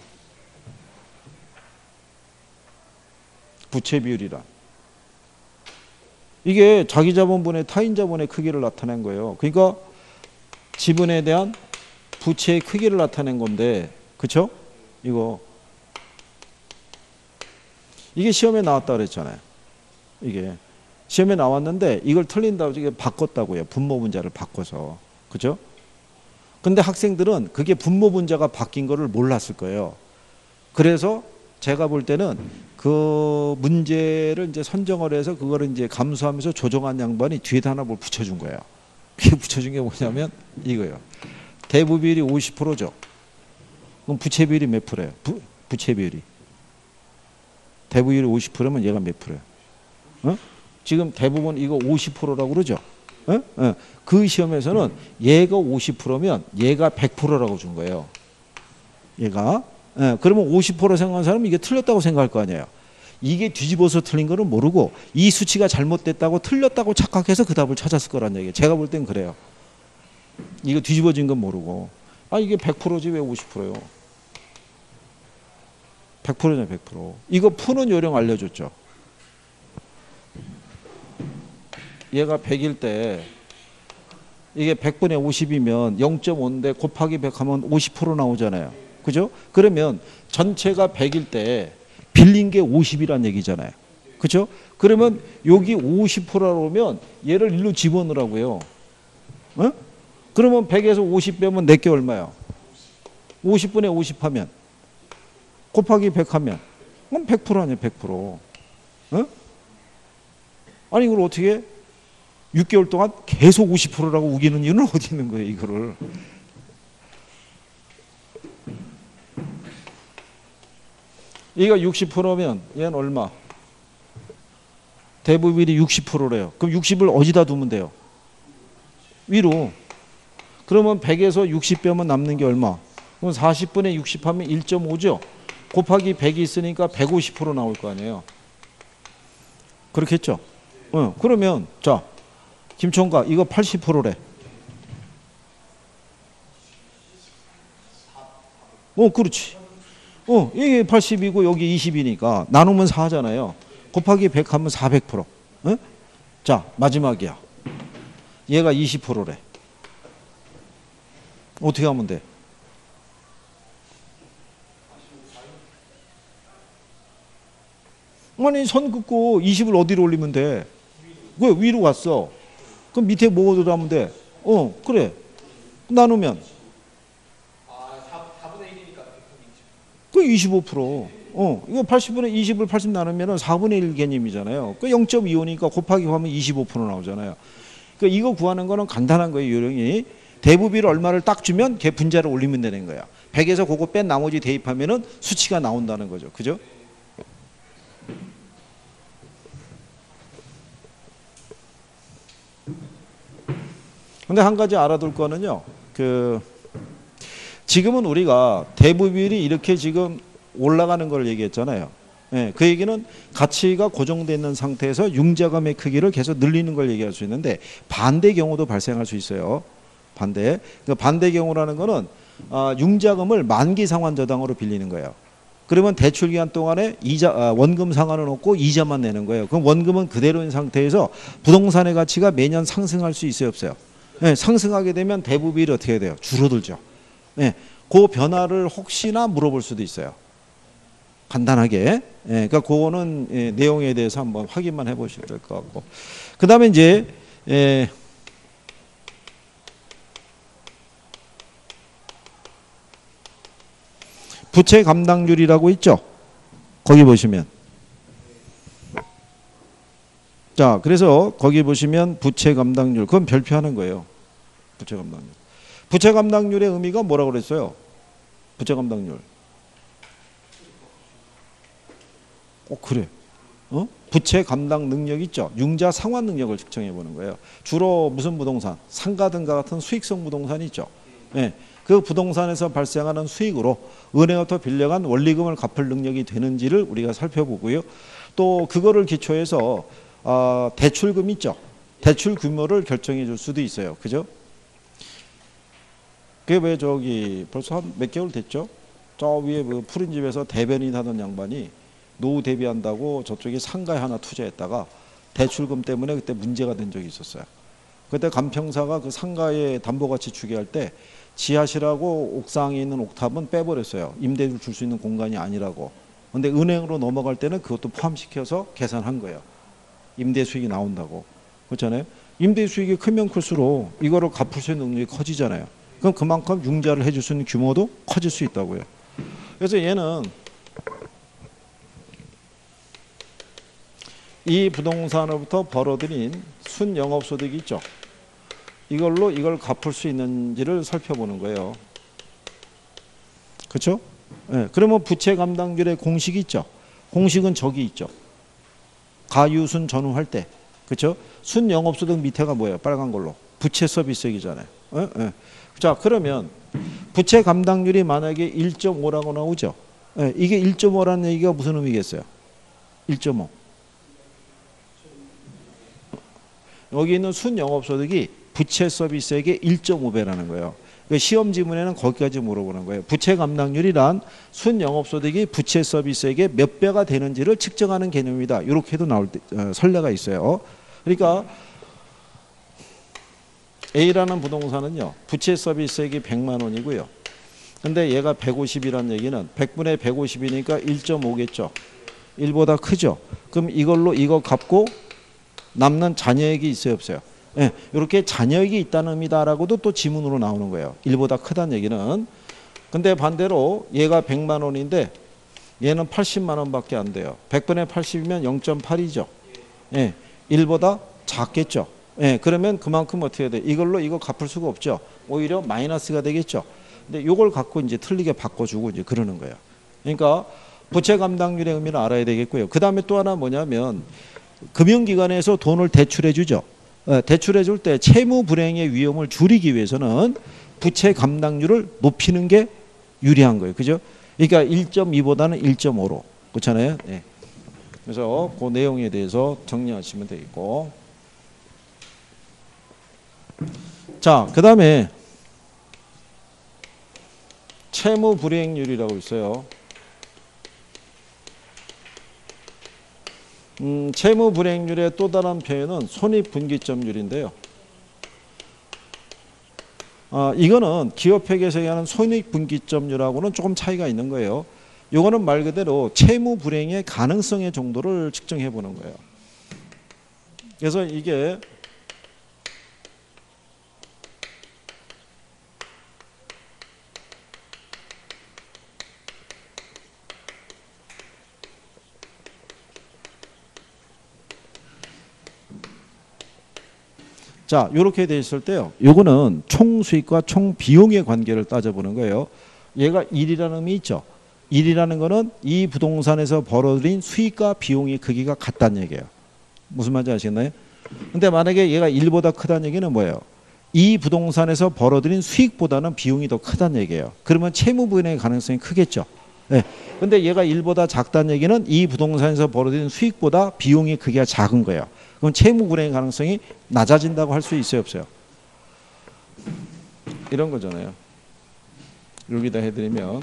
이게 자기 자본분의 타인 자본의 크기를 나타낸 거예요. 그러니까 지분에 대한 부채의 크기를 나타낸 건데, 그렇죠? 이거 이게 시험에 나왔다 그랬잖아요. 이게 시험에 나왔는데 이걸 틀린다고 이게 바꿨다고요. 분모 분자를 바꿔서, 그렇죠? 근데 학생들은 그게 분모 분자가 바뀐 거를 몰랐을 거예요. 그래서 제가 볼 때는 그 문제를 이제 선정을 해서 그걸 이제 감수하면서 조정한 양반이 뒤에다 하나 뭘 붙여준 거예요. 그게 붙여준 게 뭐냐면 이거예요. 대부 비율이 50%죠. 그럼 부채 비율이 몇 프로예요? 부채 비율이. 대부 비율이 50%면 얘가 몇 프로예요? 지금 대부분 이거 50%라고 그러죠. 그 시험에서는 얘가 50%면 얘가 100%라고 준 거예요. 얘가. 그러면 50% 생각한 사람은 이게 틀렸다고 생각할 거 아니에요. 이게 뒤집어서 틀린 거는 모르고 이 수치가 잘못됐다고 틀렸다고 착각해서 그 답을 찾았을 거란 얘기예요. 제가 볼 땐 그래요. 이거 뒤집어진 건 모르고, 아 이게 100%지 왜 50%요? 100%냐 100%. 이거 푸는 요령 알려줬죠. 얘가 100일 때 이게 100분의 50이면 0.5인데 곱하기 100 하면 50% 나오잖아요. 그죠? 그러면 전체가 100일 때 빌린 게 50이란 얘기잖아요. 그죠? 그러면 여기 50%라고 오면 얘를 일로 집어넣으라고요. 어? 그러면 100에서 50 빼면 내게 얼마야? 50분의 50 하면 곱하기 100 하면 그럼 100% 아니야 100%. 어? 아니 이걸 어떻게 해? 6개월 동안 계속 50%라고 우기는 이유는 어디 있는 거예요, 이거를. 얘가 60%면 얘는 얼마? 대부분이 60%래요. 그럼 60을 어디다 두면 돼요? 위로. 그러면 100에서 60 빼면 남는 게 얼마? 그럼 40분의 60 하면 1.5죠. 곱하기 100이 있으니까 150% 나올 거 아니에요. 그렇겠죠? 어, 그러면 자, 김총각 이거 80%래. 어, 그렇지. 어, 이게 80이고 여기 20이니까 나누면 4잖아요. 곱하기 100 하면 400%. 어? 자, 마지막이야. 얘가 20%래. 어떻게 하면 돼? 아니, 선 긋고 20을 어디로 올리면 돼? 왜? 위로 갔어. 그럼 밑에 뭐 들어가면 돼? 어, 그래. 나누면. 아, 4분의 1이니까. 그 25%. 어, 이거 80분의 20을 80 나누면 4분의 1 개념이잖아요. 그 0.25니까 곱하기 하면 25% 나오잖아요. 그러니까 이거 구하는 거는 간단한 거예요, 요령이. 대부비를 얼마를 딱 주면 걔 분자를 올리면 되는 거야. 100에서 그거 뺀 나머지 대입하면은 수치가 나온다는 거죠. 그죠? 근데 한 가지 알아둘 거는요. 그 지금은 우리가 대부비율이 이렇게 지금 올라가는 걸 얘기했잖아요. 예, 그 얘기는 가치가 고정되어 있는 상태에서 융자감의 크기를 계속 늘리는 걸 얘기할 수 있는데 반대 경우도 발생할 수 있어요. 반대. 그 반대 경우라는 거는 융자금을 만기 상환 저당으로 빌리는 거예요. 그러면 대출 기간 동안에 원금 상환은 없고 이자만 내는 거예요. 그럼 원금은 그대로인 상태에서 부동산의 가치가 매년 상승할 수 있어요, 없어요? 네, 상승하게 되면 대부비율이 어떻게 돼요? 줄어들죠. 네, 그 변화를 혹시나 물어볼 수도 있어요. 간단하게. 네, 그러니까 그거는 예, 내용에 대해서 한번 확인만 해보시면 될 것 같고. 그 다음에 이제 예, 부채 감당률이라고 있죠. 거기 보시면. 자, 그래서 거기 보시면 부채 감당률. 그건 별표하는 거예요. 부채 감당률. 부채 감당률의 의미가 뭐라고 그랬어요? 부채 감당률. 어, 그래. 어? 부채 감당 능력 있죠. 융자 상환 능력을 측정해 보는 거예요. 주로 무슨 부동산? 상가등과 같은 수익성 부동산이 있죠. 예. 그 부동산에서 발생하는 수익으로 은행부터 빌려간 원리금을 갚을 능력이 되는지를 우리가 살펴보고요. 또 그거를 기초해서 대출금 있죠. 대출 규모를 결정해 줄 수도 있어요. 그죠? 그게 왜 저기 벌써 한 몇 개월 됐죠? 저 위에 그 푸른 집에서 대변인 하던 양반이 노후 대비한다고 저쪽에 상가에 하나 투자했다가 대출금 때문에 그때 문제가 된 적이 있었어요. 그때 감평사가 그 상가에 담보가치 주게 할 때 지하실하고 옥상에 있는 옥탑은 빼버렸어요. 임대를 줄 수 있는 공간이 아니라고. 근데 은행으로 넘어갈 때는 그것도 포함시켜서 계산한 거예요. 임대 수익이 나온다고. 그렇잖아요. 임대 수익이 크면 클수록 이거를 갚을 수 있는 능력이 커지잖아요. 그럼 그만큼 융자를 해줄 수 있는 규모도 커질 수 있다고요. 그래서 얘는 이 부동산으로부터 벌어들인 순영업소득이 있죠. 이걸로 이걸 갚을 수 있는지를 살펴보는 거예요. 그렇죠? 네, 그러면 부채 감당률의 공식이 있죠. 공식은 저기 있죠. 가유순 전후할 때. 그렇죠? 순영업소득 밑에가 뭐예요? 빨간 걸로. 부채 서비스액이잖아요. 네? 네. 자, 그러면 부채 감당률이 만약에 1.5라고 나오죠. 네, 이게 1.5라는 얘기가 무슨 의미겠어요? 1.5. 여기 있는 순영업소득이 부채 서비스액의 1.5배라는 거예요. 그러니까 시험 지문에는 거기까지 물어보는 거예요. 부채 감당률이란 순영업소득이 부채 서비스액의 몇 배가 되는지를 측정하는 개념이다. 이렇게도 나올 때 설례가 있어요. 그러니까 A라는 부동산은요, 부채 서비스액이 100만 원이고요. 근데 얘가 150이란 얘기는 100분의 150이니까 1.5겠죠. 1보다 크죠. 그럼 이걸로 이거 갚고 남는 잔여액이 있어요, 없어요? 예, 이렇게 잔여액이 있다는 의미다라고도 또 지문으로 나오는 거예요. 1보다 크다는 얘기는. 근데 반대로 얘가 100만 원인데 얘는 80만 원밖에 안 돼요. 100분의 80이면 0.8이죠. 예, 1보다 작겠죠. 예, 그러면 그만큼 어떻게 해야 돼? 이걸로 이거 갚을 수가 없죠. 오히려 마이너스가 되겠죠. 근데 이걸 갖고 이제 틀리게 바꿔주고 이제 그러는 거예요. 그러니까 부채 감당률의 의미를 알아야 되겠고요. 그 다음에 또 하나 뭐냐면 금융기관에서 돈을 대출해 주죠. 대출해 줄 때 채무 불행의 위험을 줄이기 위해서는 부채 감당률을 높이는 게 유리한 거예요. 그죠? 그러니까 1.2보다는 1.5로. 그렇잖아요. 네. 그래서 그 내용에 대해서 정리하시면 되겠고. 자, 그 다음에 채무 불이행률이라고 있어요. 채무 불이행률의 또 다른 표현은 손익분기점률인데요. 이거는 기업회계에서 얘기하는 손익분기점률하고는 조금 차이가 있는 거예요. 이거는 말 그대로 채무 불이행의 가능성의 정도를 측정해 보는 거예요. 그래서 이게 자, 이렇게 돼 있을 때요. 요거는 총 수익과 총 비용의 관계를 따져보는 거예요. 얘가 1이라는 의미 있죠. 1이라는 거는 이 부동산에서 벌어들인 수익과 비용의 크기가 같다는 얘기예요. 무슨 말인지 아시겠나요? 근데 만약에 얘가 1보다 크다는 얘기는 뭐예요? 이 부동산에서 벌어들인 수익보다는 비용이 더 크다는 얘기예요. 그러면 채무불이행의 가능성이 크겠죠. 네. 근데 얘가 1보다 작다는 얘기는 이 부동산에서 벌어들인 수익보다 비용의 크기가 작은 거예요. 그럼 채무불이행 가능성이 낮아진다고 할 수 있어요, 없어요? 이런 거잖아요. 여기다 해드리면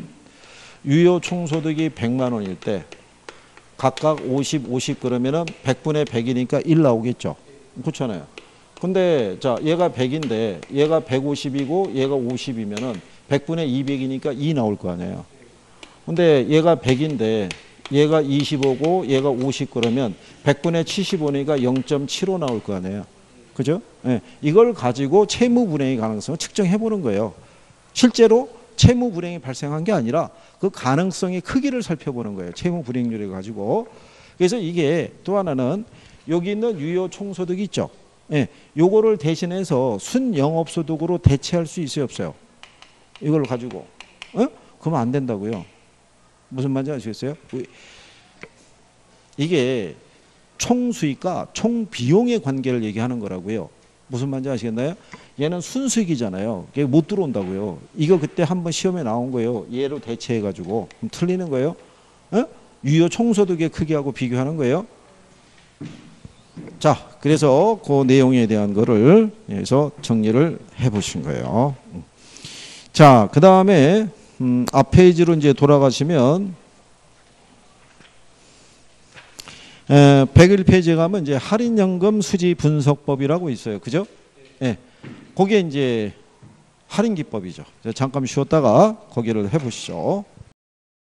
유효 총소득이 100만 원일 때 각각 50, 50 그러면은 100분의 100이니까 1 나오겠죠. 그렇잖아요. 근데 자, 얘가 100인데 얘가 150이고 얘가 50이면은 100분의 200이니까 2 나올 거 아니에요. 근데 얘가 100인데 얘가 25고 얘가 50 그러면 100분의 75니까 0.75 나올 거 아니에요. 그죠? 예. 이걸 가지고 채무불이행의 가능성을 측정해 보는 거예요. 실제로 채무불이행이 발생한 게 아니라 그 가능성의 크기를 살펴보는 거예요. 채무불이행률을 가지고. 그래서 이게 또 하나는 여기 있는 유효 총소득이 있죠. 예. 요거를 대신해서 순영업소득으로 대체할 수 있어요, 없어요? 이걸 가지고. 어? 그러면 안 된다고요. 무슨 말인지 아시겠어요? 이게 총수익과 총비용의 관계를 얘기하는 거라고요. 무슨 말인지 아시겠나요? 얘는 순수익이잖아요. 이게 못 들어온다고요. 이거 그때 한번 시험에 나온 거예요. 얘로 대체해가지고. 그럼 틀리는 거예요. 어? 유효 총소득의 크기하고 비교하는 거예요. 자, 그래서 그 내용에 대한 거를 여기서 정리를 해보신 거예요. 자, 그 다음에 앞 페이지로 이제 돌아가시면 101페이지에 가면 이제 할인연금 수지 분석법이라고 있어요. 그죠? 예. 네. 그게 이제 할인기법이죠. 잠깐 쉬었다가 거기를 해보시죠.